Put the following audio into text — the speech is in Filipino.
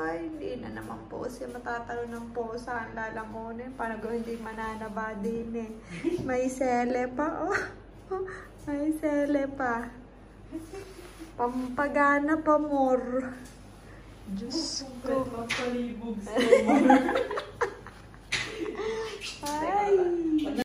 Ay, hindi na naman po siya matatalo ng po saan lalamunin. Parang hindi mananaba din eh. May sele pa, oh. May sele pa. Pampagana pa, more. Diyos ko. Papalibog sa